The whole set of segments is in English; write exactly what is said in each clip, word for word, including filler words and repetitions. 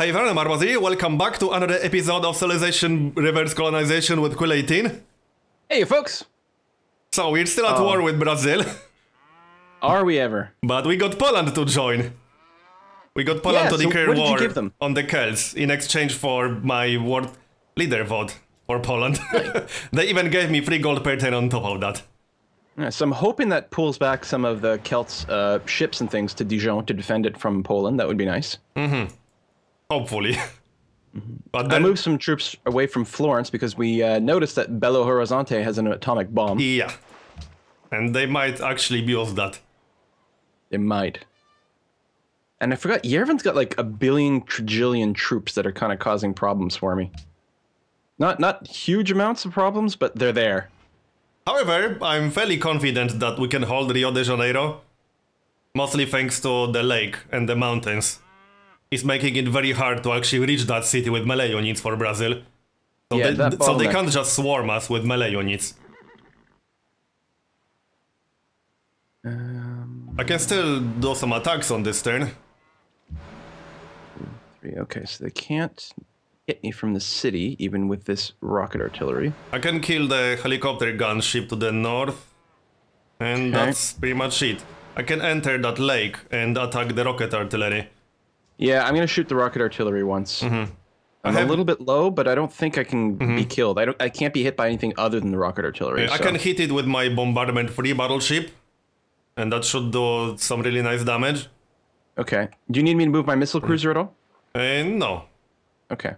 Hi everyone, I'm Marbozir. Welcome back to another episode of Civilization Reverse Colonization with Quill eighteen. Hey folks! So we're still at oh. war with Brazil. Are we ever? But we got Poland to join. We got Poland yeah, to declare so war them? on the Celts in exchange for my world leader vote for Poland. They even gave me free gold per turn on top of that. Yeah, so I'm hoping that pulls back some of the Celts' uh, ships and things to Dijon to defend it from Poland. That would be nice. Mm-hmm. Hopefully. But then, I moved some troops away from Florence because we uh, noticed that Belo Horizonte has an atomic bomb. Yeah. And they might actually use that. They might. And I forgot, Yerevan's got like a billion trajillion troops that are kind of causing problems for me. Not, not huge amounts of problems, but they're there. However, I'm fairly confident that we can hold Rio de Janeiro. Mostly thanks to the lake and the mountains. It's making it very hard to actually reach that city with melee units for Brazil. So, yeah, they, so they can't just swarm us with melee units. Um, I can still do some attacks on this turn. Three, okay, so they can't hit me from the city, even with this rocket artillery. I can kill the helicopter gunship to the north. And okay. that's pretty much it. I can enter that lake and attack the rocket artillery. Yeah, I'm gonna shoot the rocket artillery once. Mm-hmm. I'm have... a little bit low, but I don't think I can mm-hmm. be killed. I don't. I can't be hit by anything other than the rocket artillery. Yeah, so. I can hit it with my bombardment free battleship, and that should do some really nice damage. Okay. Do you need me to move my missile cruiser at all? Uh, no. Okay.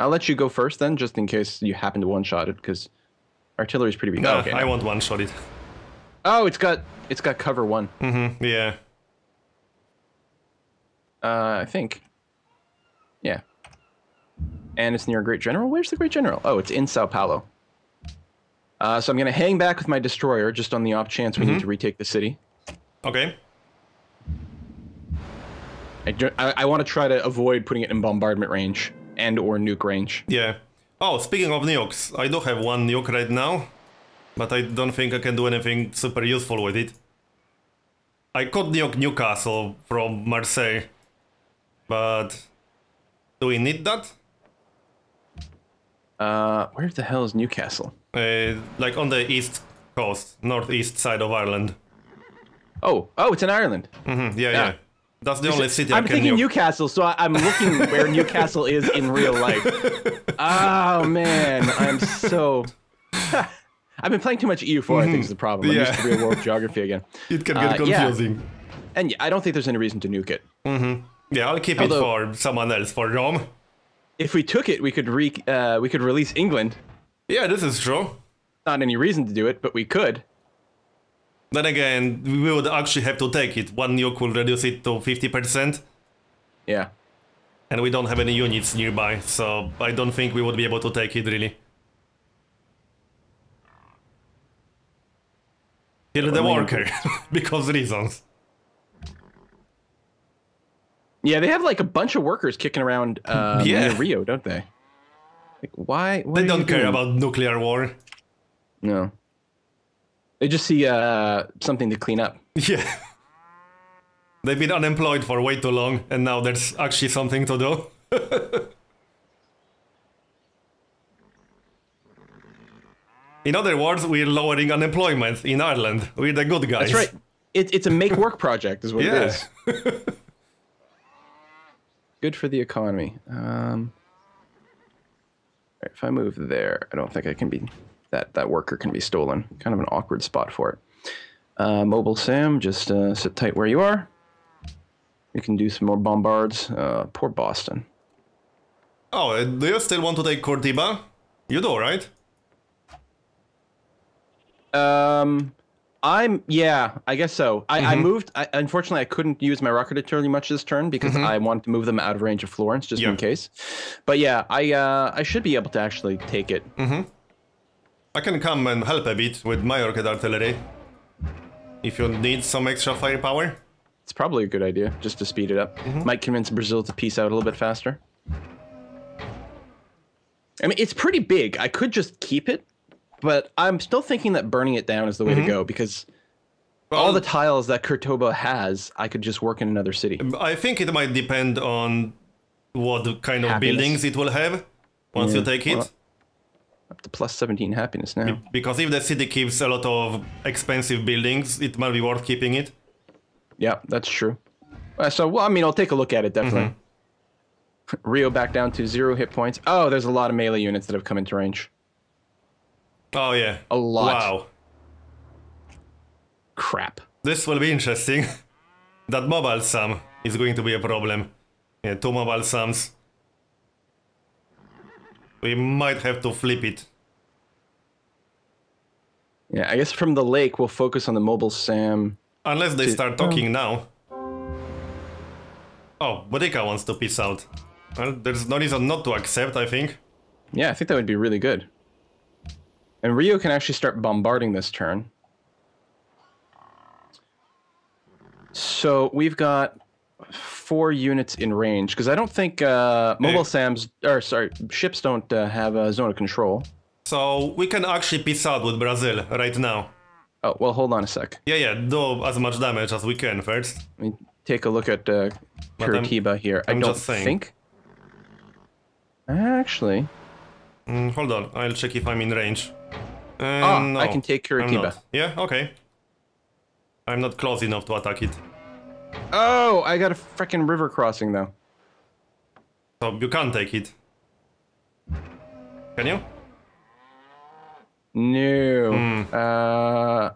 I'll let you go first then, just in case you happen to one-shot it, because artillery is pretty big. Nah, oh, okay, I no. won't one-shot it. Oh, it's got it's got cover one. Mm-hmm. Yeah. Uh, I think. Yeah. And it's near a Great General? Where's the Great General? Oh, it's in Sao Paulo. Uh, so I'm going to hang back with my destroyer, just on the off chance we mm-hmm. need to retake the city. Okay. I, I, I want to try to avoid putting it in bombardment range and or nuke range. Yeah. Oh, speaking of nukes, I do have one nuke right now, but I don't think I can do anything super useful with it. I could nuke Newcastle from Marseille. But do we need that? Uh, where the hell is Newcastle? Uh, like on the east coast, northeast side of Ireland. Oh, oh, it's in Ireland. Mm-hmm. Yeah, yeah, yeah. That's the is only it, city I'm I can thinking nuke. Newcastle, so I, I'm looking where Newcastle is in real life. Oh man, I'm so. I've been playing too much E U four. Mm-hmm. I think is the problem. I'm yeah. used to real world geography again. It can get uh, confusing. Yeah. And I don't think there's any reason to nuke it. Mm-hmm. Yeah, I'll keep Although, it for someone else, for Rome. If we took it, we could re uh, we could release England. Yeah, this is true. Not any reason to do it, but we could. Then again, we would actually have to take it. One nuke will reduce it to fifty percent. Yeah. And we don't have any units nearby, so I don't think we would be able to take it, really. Kill the worker, because reasons. Yeah, they have like a bunch of workers kicking around uh, yeah. near Rio, don't they? Like, why? They don't care doing? about nuclear war. No. They just see uh, something to clean up. Yeah. They've been unemployed for way too long, and now there's actually something to do. In other words, we're lowering unemployment in Ireland. We're the good guys. That's right. It, it's a make-work project is what yeah. it is. Good for the economy. Um, if I move there, I don't think I can be that that worker can be stolen. Kind of an awkward spot for it. Uh, Mobile Sam, just uh, sit tight where you are. We can do some more bombards. Uh, poor Boston. Oh, do you still want to take Cordoba? You do, right? Um. I'm, yeah, I guess so. I, mm-hmm. I moved, I, unfortunately, I couldn't use my rocket artillery much this turn because mm-hmm. I wanted to move them out of range of Florence, just yeah. in case. But yeah, I uh, I should be able to actually take it. Mm-hmm. I can come and help a bit with my rocket artillery if you need some extra firepower. It's probably a good idea, just to speed it up. Mm-hmm. Might convince Brazil to peace out a little bit faster. I mean, it's pretty big. I could just keep it. But I'm still thinking that burning it down is the way mm-hmm. to go, because well, all the tiles that Cordoba has, I could just work in another city. I think it might depend on what kind of happiness. Buildings it will have once yeah. you take it. Well, up to plus seventeen happiness now. Be because if the city keeps a lot of expensive buildings, it might be worth keeping it. Yeah, that's true. Uh, so, well, I mean, I'll take a look at it, definitely. Mm-hmm. Rio back down to zero hit points. Oh, there's a lot of melee units that have come into range. Oh, yeah. A lot. Wow. Crap. This will be interesting. That mobile sum is going to be a problem. Yeah, two mobile sums. We might have to flip it. Yeah, I guess from the lake, we'll focus on the mobile Sam. Unless they to, start talking um, now. Oh, Bodeka wants to peace out. Well, there's no reason not to accept, I think. Yeah, I think that would be really good. And Rio can actually start bombarding this turn. So we've got four units in range, because I don't think uh, Mobile hey. Sam's, or sorry, ships don't uh, have a zone of control. So we can actually peace out with Brazil right now. Oh, well, hold on a sec. Yeah, yeah, do as much damage as we can first. I mean, take a look at uh, Curitiba here. I'm I don't just think. Actually. Mm, hold on, I'll check if I'm in range. Uh, ah, no, I can take Curitiba. Yeah, okay. I'm not close enough to attack it. Oh, I got a freaking river crossing though. So you can't take it. Can you? No. Mm. Uh.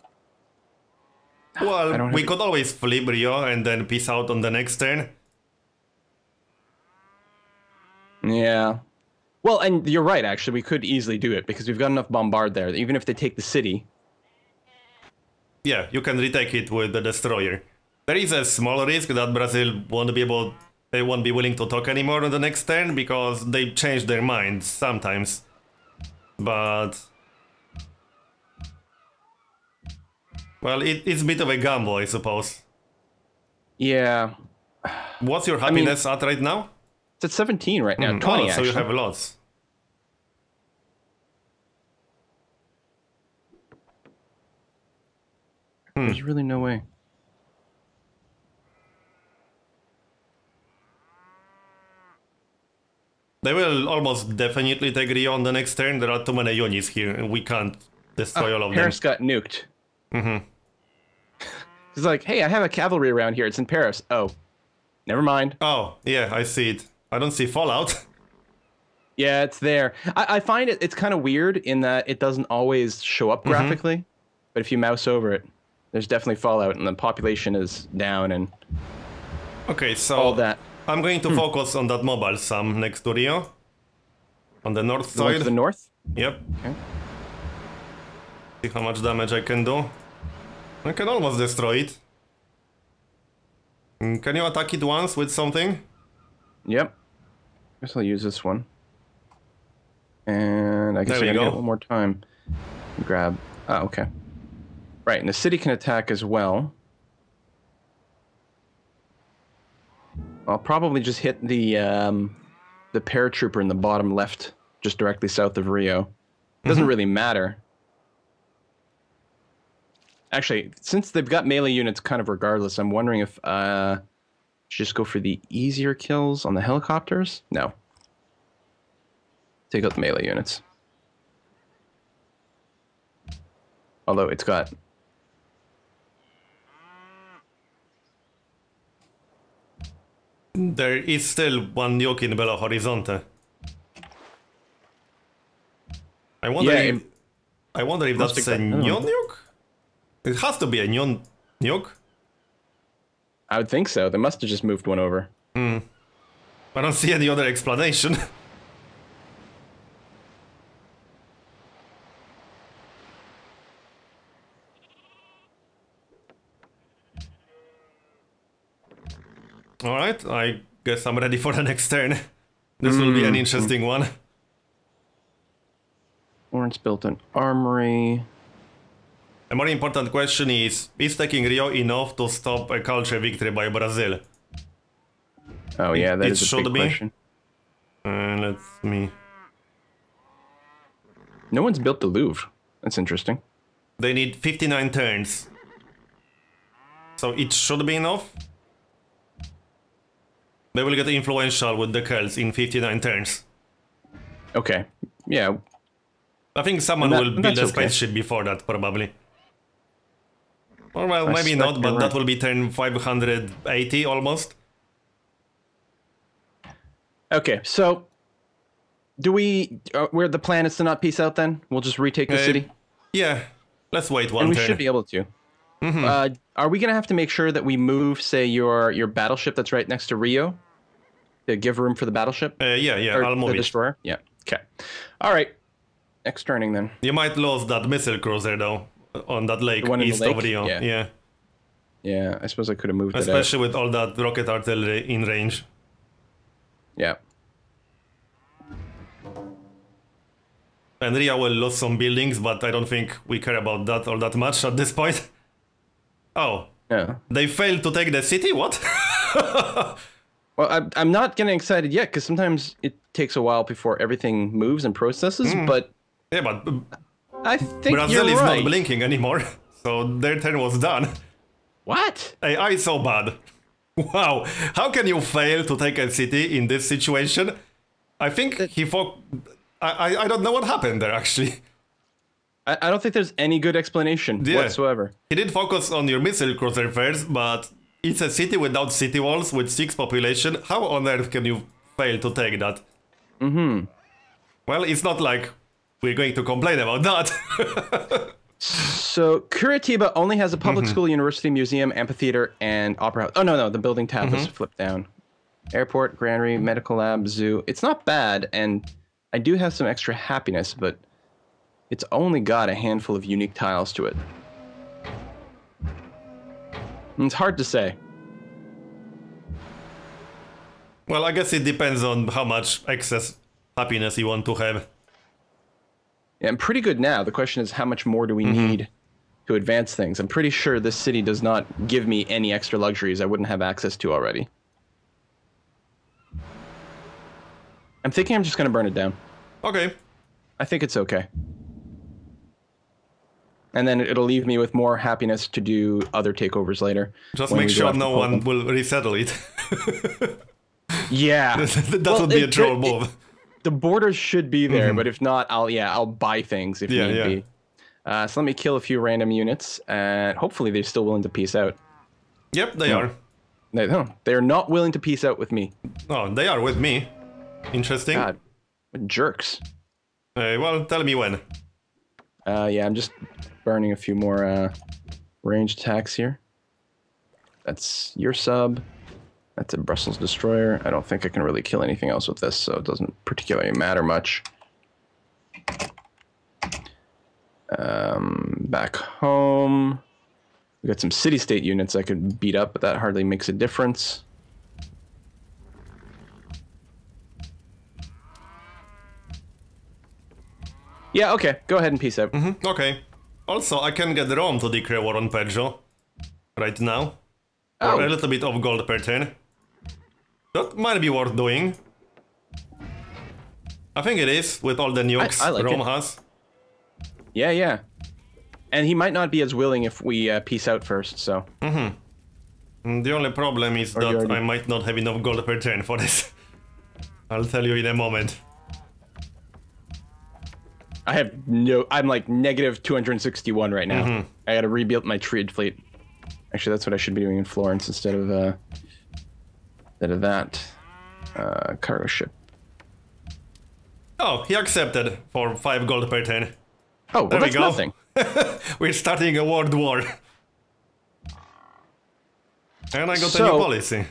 Well, we could always flip Rio and then peace out on the next turn. Yeah. Well, and you're right, actually. We could easily do it because we've got enough bombard there. Even if they take the city. Yeah, you can retake it with the destroyer. There is a small risk that Brazil won't be able... They won't be willing to talk anymore on the next turn because they change their minds sometimes. But... Well, it, it's a bit of a gamble, I suppose. Yeah. What's your happiness I mean, at right now? It's at seventeen right now, mm. twenty oh, so actually. You have lots. Hmm. There's really no way. They will almost definitely take Rio on the next turn. There are too many units here, and we can't destroy oh, all of Paris them. Paris got nuked. Mm-hmm. It's like, hey, I have a cavalry around here. It's in Paris. Oh, never mind. Oh, yeah, I see it. I don't see Fallout. Yeah, it's there. I, I find it it's kind of weird in that it doesn't always show up graphically. Mm-hmm. But if you mouse over it, there's definitely Fallout and the population is down and okay, so all that. I'm going to hmm. focus on that mobile sum next to Rio. On the north side. Going to the north? Yep. Okay. See how much damage I can do. I can almost destroy it. Can you attack it once with something? Yep. I guess I'll use this one. And I guess I can do it one more time. Grab. Ah, okay. Right, and the city can attack as well. I'll probably just hit the um, the paratrooper in the bottom left, just directly south of Rio. It doesn't mm-hmm. really matter. Actually, since they've got melee units kind of regardless, I'm wondering if uh should just go for the easier kills on the helicopters? No. Take out the melee units. Although it's got... There is still one nuke in Belo Horizonte. I wonder yeah, if... I wonder if that's a new nuke? It has to be a new nuke. I would think so. They must have just moved one over. Mm. I don't see any other explanation. Alright, I guess I'm ready for the next turn. This mm. will be an interesting one. Orange built an armory. A more important question is, is taking Rio enough to stop a culture victory by Brazil? Oh yeah, that it, is it a big be. question. Uh, let's me... No one's built the Louvre. That's interesting. They need fifty-nine turns. So it should be enough? They will get influential with the Celts in fifty-nine turns. Okay. Yeah. I think someone that, will build a spaceship okay. before that, probably. Or well, I maybe not, but right. that will be turn five hundred eighty almost. Okay, so do we? Uh, where the plan is to not peace out? Then we'll just retake the uh, city. Yeah, let's wait one. And we turn. should be able to. Mm-hmm. uh, are we gonna have to make sure that we move, say, your your battleship that's right next to Rio, to give room for the battleship? Uh, yeah, yeah, or I'll move the it. destroyer. Yeah. Okay. All right. Next turning then. You might lose that missile cruiser though on that lake east of Rio. Yeah. yeah. Yeah. I suppose I could have moved. Especially with all that rocket artillery in range. Yeah. And Ria will lose some buildings, but I don't think we care about that all that much at this point. Oh. Yeah. They failed to take the city? What? Well, I'm, I'm not getting excited yet, because sometimes it takes a while before everything moves and processes, mm. but... Yeah, but... I think Brazil you're is right. not blinking anymore, so their turn was done. What? A I is so bad. Wow, how can you fail to take a city in this situation? I think he fought... I, I don't know what happened there, actually. I, I don't think there's any good explanation yeah. whatsoever. He did focus on your missile cruiser first, but it's a city without city walls, with six population. How on earth can you fail to take that? Mm-hmm. Well, it's not like we're going to complain about that. So, Curitiba only has a public mm-hmm. school, university, museum, amphitheater, and opera house. Oh, no, no, the building tab mm-hmm. was flipped down. Airport, granary, medical lab, zoo. It's not bad, and I do have some extra happiness, but it's only got a handful of unique tiles to it. And it's hard to say. Well, I guess it depends on how much excess happiness you want to have. Yeah, I'm pretty good now. The question is, how much more do we mm-hmm. need to advance things? I'm pretty sure this city does not give me any extra luxuries I wouldn't have access to already. I'm thinking I'm just going to burn it down. Okay. I think it's okay. And then it'll leave me with more happiness to do other takeovers later. Just make sure no one will resettle it. Yeah. That well, would be it, a troll move. It, the borders should be there, mm-hmm. but if not, I'll yeah, I'll buy things if yeah, need yeah. be. Uh, so let me kill a few random units, and hopefully they're still willing to peace out. Yep, they no. are. They, no, they are not willing to peace out with me. Oh, they are with me. Interesting. God, what jerks. Uh, well, tell me when. Uh, yeah, I'm just burning a few more uh, range attacks here. That's your sub. That's a Brussels destroyer. I don't think I can really kill anything else with this, so it doesn't particularly matter much. Um, back home. We got some city-state units I could beat up, but that hardly makes a difference. Yeah, okay. Go ahead and peace out. Mm-hmm. Okay. Also, I can get Rome to declare war on Pedro right now. Oh. Or a little bit of gold per turn. That might be worth doing. I think it is, with all the nukes I, I like Rome it. has. Yeah, yeah. And he might not be as willing if we uh, peace out first, so... Mm-hmm. And the only problem is or that already... I might not have enough gold per turn for this. I'll tell you in a moment. I have no... I'm like negative two hundred sixty-one right now. Mm-hmm. I gotta rebuild my trade fleet. Actually, that's what I should be doing in Florence instead of, uh, instead of that. Uh, cargo ship. Oh, he accepted for five gold per turn. Oh, well, there we go. Nothing. We're starting a world war. And I got so, a new policy.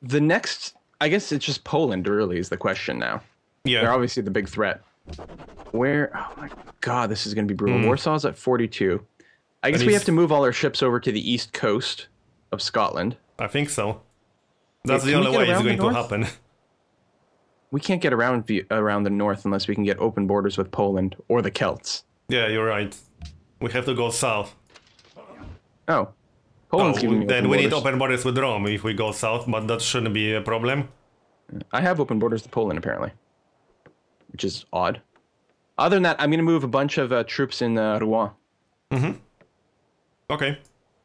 The next... I guess it's just Poland, really, is the question now. Yeah. They're obviously the big threat. Where? Oh my God, this is going to be brutal. Mm. Warsaw's at forty-two. I guess we have to move all our ships over to the east coast of Scotland. I think so. That's yeah, the only way it's going to happen. We can't get around around the north unless we can get open borders with Poland or the Celts. Yeah, you're right. We have to go south. Oh, Poland's oh, giving me then open we borders. Need open borders with Rome if we go south, but that shouldn't be a problem. I have open borders to Poland apparently. Which is odd. Other than that, I'm going to move a bunch of uh, troops in uh, Rouen. Mm-hmm. Okay.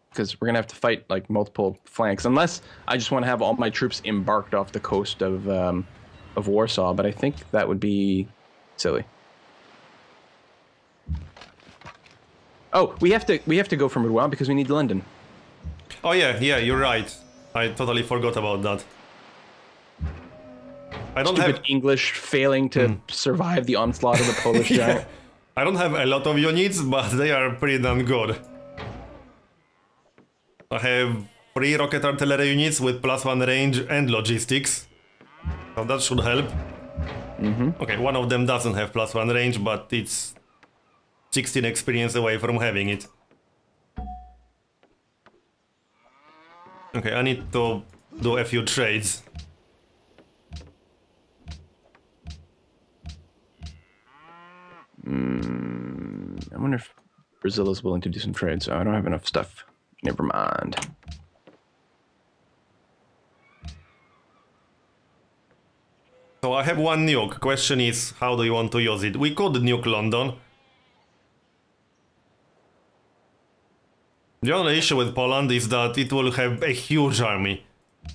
because we're going to have to fight like multiple flanks, unless I just want to have all my troops embarked off the coast of um, of Warsaw, but I think that would be silly. Oh, we have to we have to go for Midwell because we need London. Oh yeah, yeah, you're right. I totally forgot about that. I don't Stupid have English failing to mm. survive the onslaught of the Polish yeah. giant. I don't have a lot of units, but they are pretty damn good. I have three rocket artillery units with plus one range and logistics. So that should help. Mm-hmm. Okay, one of them doesn't have plus one range, but it's sixteen experience away from having it. Okay, I need to do a few trades. Mm, I wonder if Brazil is willing to do some trades. Oh, I don't have enough stuff. Never mind. So I have one nuke. Question is, how do you want to use it? We could nuke London. The only issue with Poland is that it will have a huge army.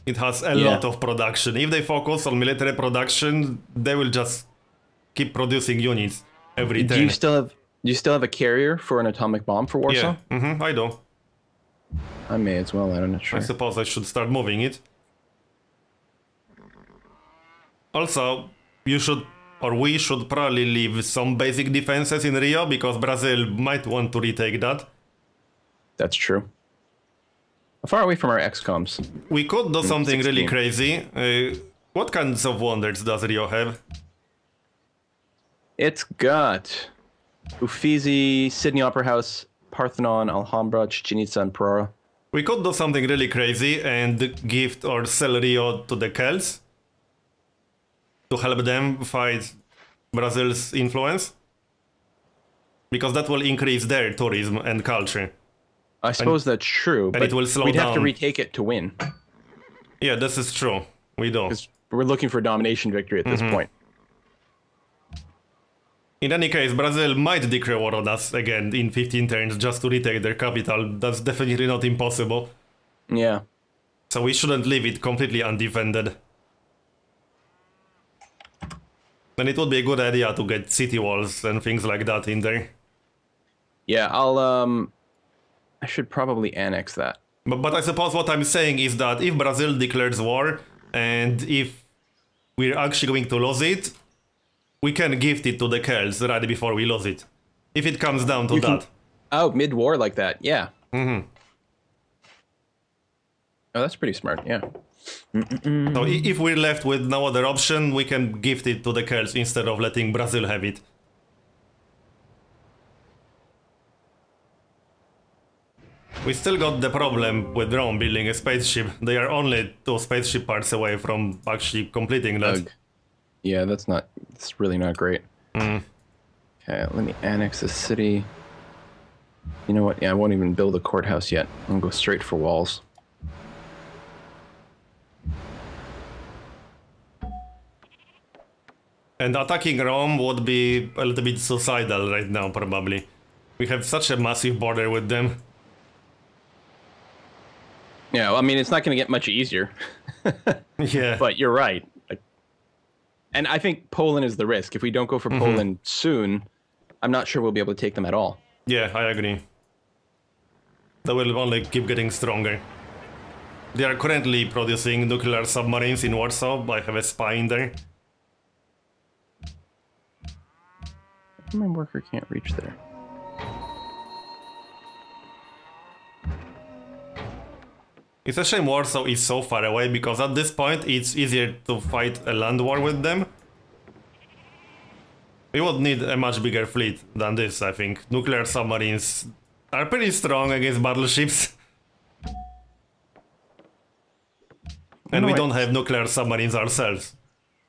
It has a yeah. lot of production. If they focus on military production, they will just keep producing units every day. Do you still have, do you still have a carrier for an atomic bomb for Warsaw? Yeah, mm-hmm, I do. I may as well, I'm not sure. I suppose I should start moving it. Also, you should, or we should probably leave some basic defenses in Rio, because Brazil might want to retake that. That's true. How far away from our X COMs? We could do something really crazy. Uh, what kinds of wonders does Rio have? It's got Uffizi, Sydney Opera House, Parthenon, Alhambra, Chichen Itza, and Prora. We could do something really crazy and gift or sell Rio to the Celts to help them fight Brazil's influence, because that will increase their tourism and culture. I suppose and, that's true, but it will slow we'd down. Have to retake it to win. Yeah, this is true. We do. We're looking for a domination victory at mm-hmm. this point. In any case, Brazil might declare war on us again in fifteen turns just to retake their capital. That's definitely not impossible. Yeah. So we shouldn't leave it completely undefended. And it would be a good idea to get city walls and things like that in there. Yeah, I'll... um. I should probably annex that. But, but I suppose what I'm saying is that if Brazil declares war and if we're actually going to lose it, we can gift it to the Celts right before we lose it. If it comes down to you that. Can, oh, mid-war like that, yeah. Mm-hmm. Oh, that's pretty smart, yeah. Mm-mm-mm. So if we're left with no other option, we can gift it to the Celts instead of letting Brazil have it. We still got the problem with Rome building a spaceship. They are only two spaceship parts away from actually completing that. Ugh. Yeah, that's not... It's really not great. Mm. Okay, let me annex the city. You know what? Yeah, I won't even build a courthouse yet. I'll go straight for walls. And attacking Rome would be a little bit suicidal right now, probably. We have such a massive border with them. Yeah, well, I mean, it's not going to get much easier. Yeah. But you're right. And I think Poland is the risk. If we don't go for mm-hmm. Poland soon, I'm not sure we'll be able to take them at all. Yeah, I agree. They will only keep getting stronger. They are currently producing nuclear submarines in Warsaw. I have a spy in there. My worker can't reach there. It's a shame Warsaw is so far away, because at this point it's easier to fight a land war with them. We would need a much bigger fleet than this, I think. Nuclear submarines are pretty strong against battleships. And we don't have nuclear submarines ourselves.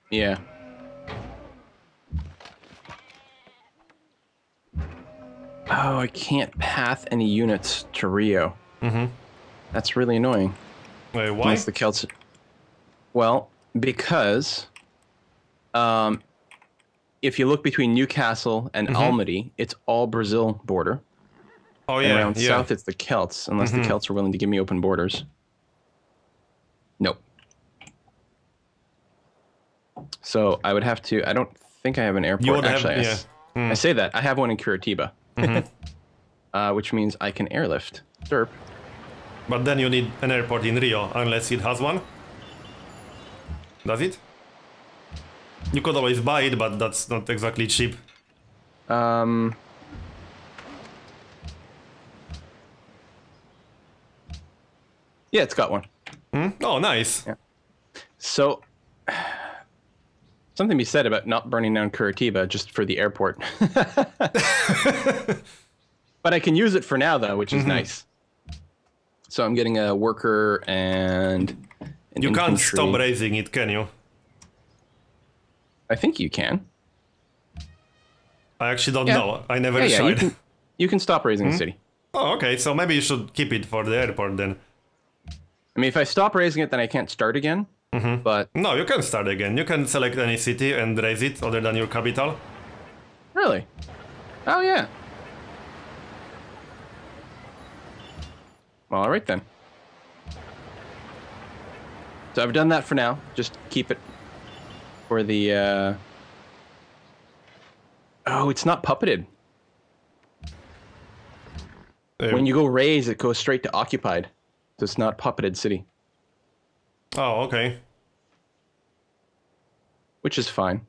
Yeah. Oh, I can't path any units to Rio. Mm-hmm. That's really annoying. Wait, why? Unless the Celts... Well, because um, if you look between Newcastle and mm-hmm. Almaty, it's all Brazil border. Oh yeah. And around yeah. south, it's the Celts, unless mm-hmm. the Celts are willing to give me open borders. Nope. So I would have to. I don't think I have an airport. You would Actually, have, I, yeah. mm. I say that I have one in Curitiba, mm-hmm. uh, which means I can airlift. Derp. But then you need an airport in Rio, unless it has one. Does it? You could always buy it, but that's not exactly cheap. Um. Yeah, it's got one. Hmm? Oh, nice. Yeah. So, something be said about not burning down Curitiba just for the airport. But I can use it for now, though, which is mm-hmm. nice. So I'm getting a worker and an You can't infantry. Stop raising it, can you? I think you can. I actually don't yeah. know. I never yeah, tried. Yeah, you, can, you can stop raising mm-hmm. the city. Oh, okay. So maybe you should keep it for the airport then. I mean, if I stop raising it, then I can't start again. Mm-hmm. But no, you can start again. You can select any city and raise it other than your capital. Really? Oh, yeah. All right, then. So I've done that for now. Just keep it for the... Uh... Oh, it's not puppeted. Um. When you go raise, it goes straight to occupied. So it's not puppeted city. Oh, okay. Which is fine.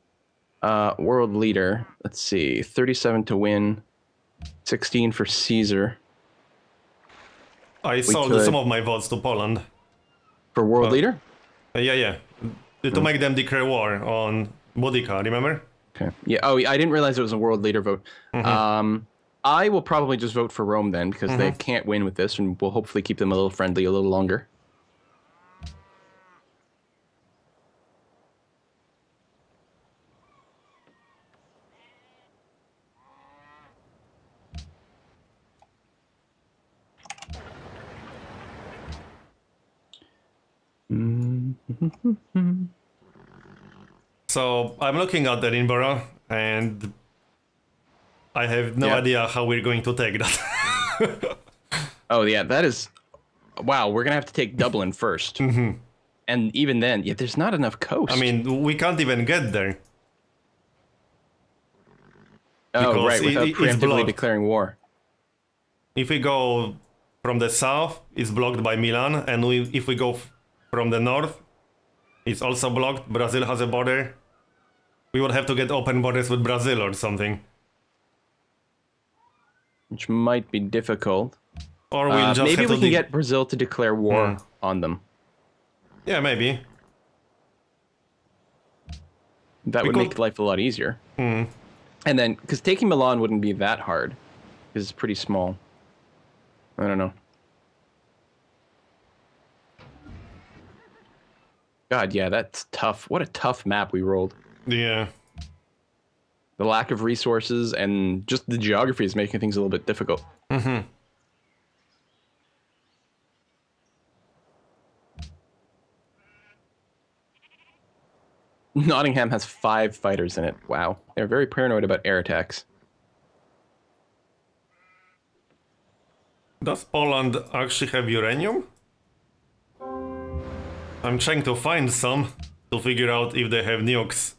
Uh, world leader. Let's see. thirty-seven to win. sixteen for Caesar. I we sold could. some of my votes to Poland. For world uh, leader? Uh, yeah, yeah. To mm. make them declare war on Boudicca, remember? Okay. Yeah. Oh, I didn't realize it was a world leader vote. Mm-hmm. Um, I will probably just vote for Rome then, because mm-hmm. they can't win with this, and we'll hopefully keep them a little friendly a little longer. So I'm looking at the Edinburgh, and I have no yeah. idea how we're going to take that. Oh yeah, that is wow. We're gonna have to take Dublin first, mm-hmm. and even then, yeah, there's not enough coast. I mean, we can't even get there. Oh because right, without it, preemptively declaring war. If we go from the south, it's blocked by Milan, and we, if we go from the north, it's also blocked. Brazil has a border. We would have to get open borders with Brazil or something. Which might be difficult. Or we'll uh, just maybe have we to can get Brazil to declare war hmm. on them. Yeah, maybe. That we would could... make life a lot easier. Hmm. And then, because taking Milan wouldn't be that hard. Because it's pretty small. I don't know. God, yeah, that's tough. What a tough map we rolled. Yeah. The lack of resources and just the geography is making things a little bit difficult. Mm-hmm. Nottingham has five fighters in it. Wow. They're very paranoid about air attacks. Does Poland actually have uranium? I'm trying to find some to figure out if they have nukes.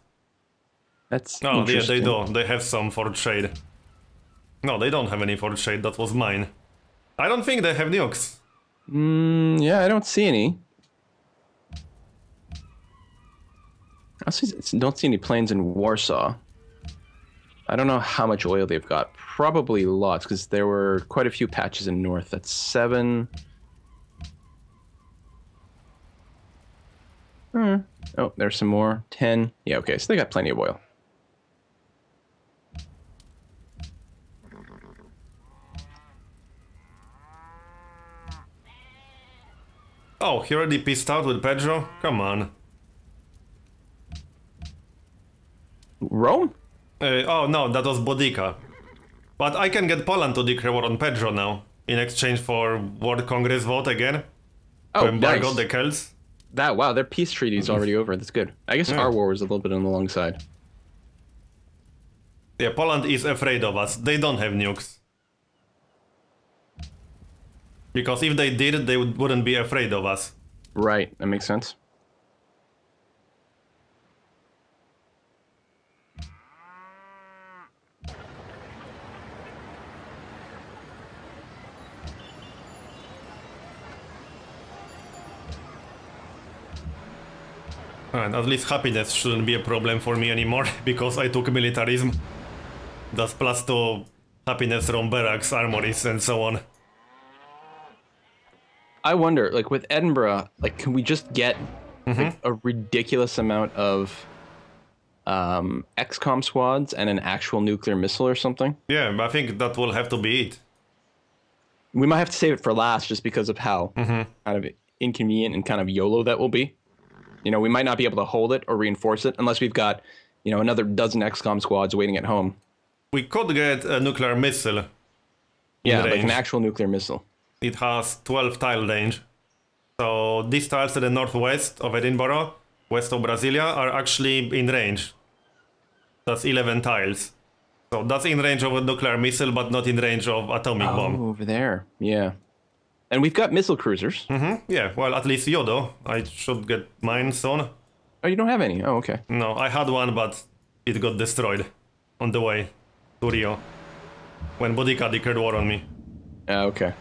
That's oh, yeah, they do. They have some for trade. No, they don't have any for trade. That was mine. I don't think they have nukes. Mm, yeah, I don't see any. I see, don't see any planes in Warsaw. I don't know how much oil they've got. Probably lots, because there were quite a few patches in north. That's seven... Hmm. Oh, there's some more. ten. Yeah, okay, so they got plenty of oil. Oh, he already pissed out with Pedro? Come on. Rome? Uh, oh, no, that was Boudicca. But I can get Poland to declare war on Pedro now, in exchange for World Congress vote again. Oh, to embargo nice. the Celts. That wow, their peace treaty is already over. That's good. I guess yeah. our war was a little bit on the long side. Yeah, Poland is afraid of us. They don't have nukes. Because if they did, they would, wouldn't be afraid of us. Right, that makes sense. And at least happiness shouldn't be a problem for me anymore, because I took militarism. That's plus to happiness from barracks, armories, and so on. I wonder, like, with Edinburgh, like, can we just get mm-hmm. like, a ridiculous amount of um, X COM squads and an actual nuclear missile or something? Yeah, I think that will have to be it. We might have to save it for last, just because of how mm-hmm. kind of inconvenient and kind of YOLO that will be. You know, we might not be able to hold it or reinforce it unless we've got, you know, another dozen X COM squads waiting at home. We could get a nuclear missile. Yeah, like an actual nuclear missile. It has twelve tile range. So these tiles to the northwest of Edinburgh, west of Brasilia, are actually in range. That's eleven tiles. So that's in range of a nuclear missile, but not in range of atomic oh, bomb. Over there, yeah. And we've got missile cruisers. Mm-hmm. Yeah, well, at least Yodo. I should get mine soon. Oh, you don't have any? Oh, okay. No, I had one, but it got destroyed on the way to Rio when Bodica declared war on me. Uh, okay.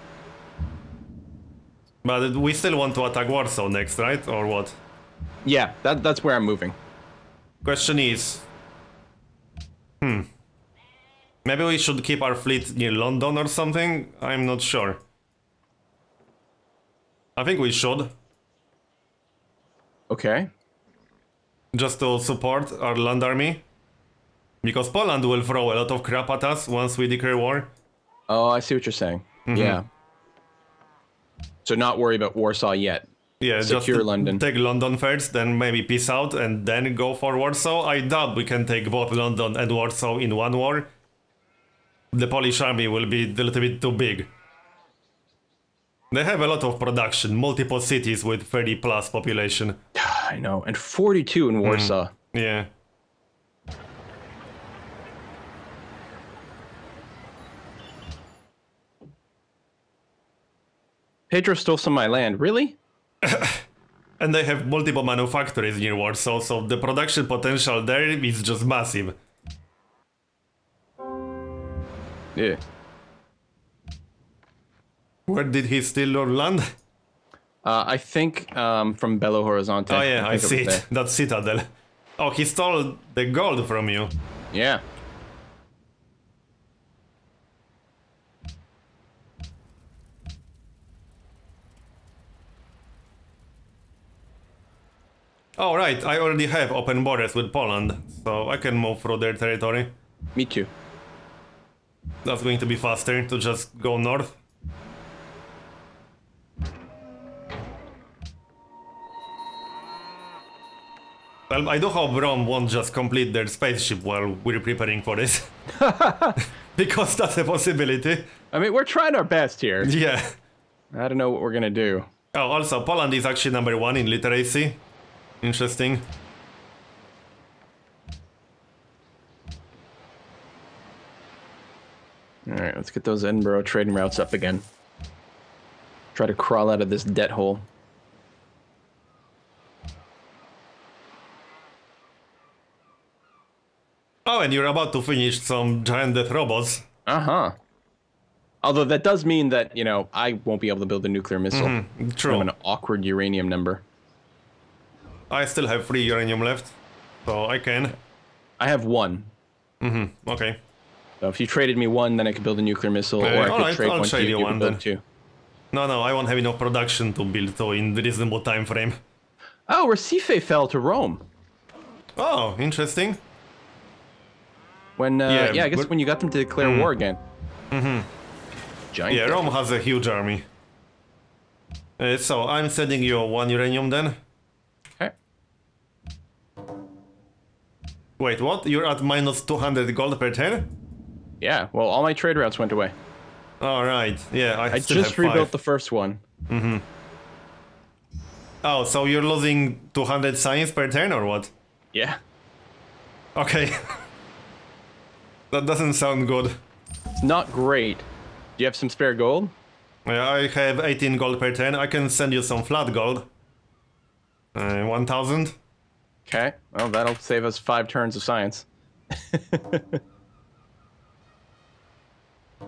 But we still want to attack Warsaw next, right? Or what? Yeah, that, that's where I'm moving. Question is... Hmm. Maybe we should keep our fleet near London or something? I'm not sure. I think we should. Okay. Just to support our land army. Because Poland will throw a lot of crap at us once we declare war. Oh, I see what you're saying. Mm-hmm. Yeah. So not worry about Warsaw yet. Yeah, secure just London. Take London first, then maybe peace out, and then go for Warsaw. I doubt we can take both London and Warsaw in one war. The Polish army will be a little bit too big. They have a lot of production, multiple cities with thirty plus population. I know, and forty-two in Warsaw. Mm, yeah. Pedro stole some of my land, really? And they have multiple manufactories near Warsaw, so the production potential there is just massive. Yeah. Where did he steal your land? Uh, I think um, from Belo Horizonte. Oh yeah, I, I see it. There. That's Citadel. Oh, he stole the gold from you. Yeah. Oh right, I already have open borders with Poland, so I can move through their territory. Me too. That's going to be faster to just go north. Well, I do hope Rome won't just complete their spaceship while we're preparing for this. Because that's a possibility. I mean, we're trying our best here. Yeah. I don't know what we're gonna do. Oh, also, Poland is actually number one in literacy. Interesting. Alright, let's get those Edinburgh trading routes up again. Try to crawl out of this debt hole. Oh, and you're about to finish some giant death robots. Uh-huh. Although that does mean that, you know, I won't be able to build a nuclear missile. Mm-hmm, true. From an awkward uranium number. I still have three uranium left, so I can. I have one. Mm-hmm, okay. So if you traded me one, then I could build a nuclear missile, uh, or I could right, trade I'll one to you, you one, build two. No, no, I won't have enough production to build, so in reasonable time frame. Oh, Recife fell to Rome. Oh, interesting. When, uh, yeah, yeah, I guess when you got them to declare mm, war again. Mm-hmm. Giant. Yeah, Rome has a huge army. Uh, so I'm sending you one uranium then. Okay. Wait, what? You're at minus two hundred gold per turn? Yeah, well, all my trade routes went away. All right. Yeah, I, I still just have rebuilt five. The first one. Mm-hmm. Oh, so you're losing two hundred science per turn or what? Yeah. Okay. That doesn't sound good. It's not great. Do you have some spare gold? I have eighteen gold per turn. I can send you some flat gold. Uh, one thousand. Okay, well, that'll save us five turns of science.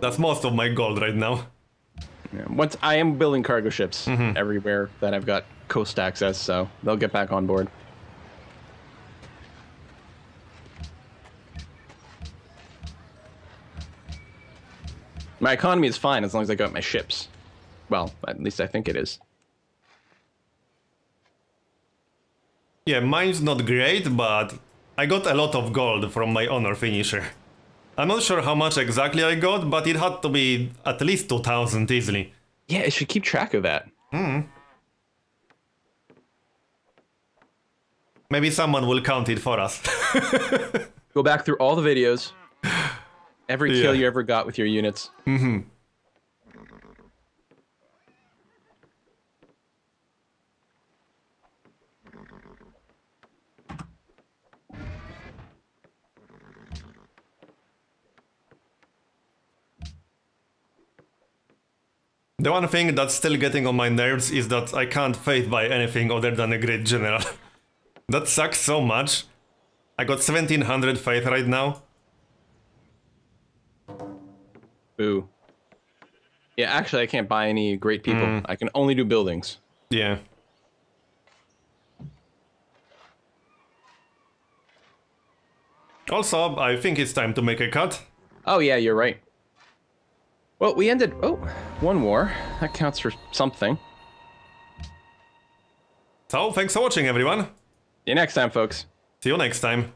That's most of my gold right now. Yeah, once I am building cargo ships mm-hmm. everywhere that I've got coast access, so they'll get back on board. My economy is fine as long as I got my ships. Well, at least I think it is. Yeah, mine's not great, but I got a lot of gold from my honor finisher. I'm not sure how much exactly I got, but it had to be at least two thousand easily. Yeah, it should keep track of that. Hmm. Maybe someone will count it for us. Go back through all the videos. Every kill yeah. you ever got with your units. Mm-hmm. The one thing that's still getting on my nerves is that I can't faith buy anything other than a great general. That sucks so much. I got seventeen hundred faith right now. Boo. Yeah, actually, I can't buy any great people. Mm. I can only do buildings. Yeah. Also, I think it's time to make a cut. Oh, yeah, you're right. Well, we ended... Oh, one war. That counts for something. So, thanks for watching, everyone. See you next time, folks. See you next time.